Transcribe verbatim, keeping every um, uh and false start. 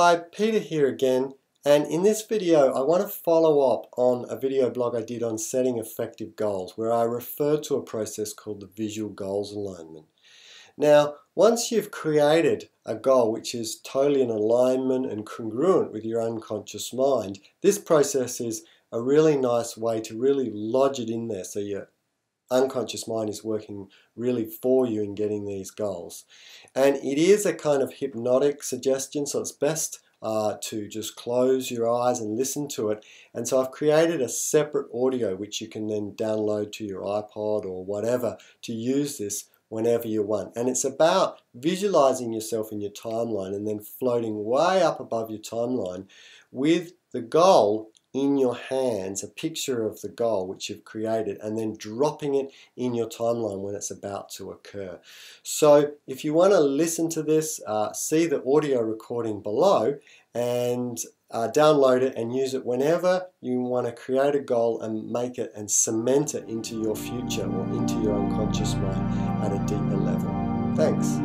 Hi, Peter here again, and in this video I want to follow up on a video blog I did on setting effective goals where I referred to a process called the Visual Goals Alignment. Now, once you've created a goal which is totally in alignment and congruent with your unconscious mind, this process is a really nice way to really lodge it in there so you're unconscious mind is working really for you in getting these goals. And it is a kind of hypnotic suggestion, so it's best uh, to just close your eyes and listen to it. And so I've created a separate audio which you can then download to your iPod or whatever to use this whenever you want. And it's about visualizing yourself in your timeline and then floating way up above your timeline with the goal in your hands, a picture of the goal which you've created, and then dropping it in your timeline when it's about to occur. So if you want to listen to this, uh, see the audio recording below and uh, download it and use it whenever you want to create a goal and make it and cement it into your future or into your unconscious mind at a deeper level. Thanks.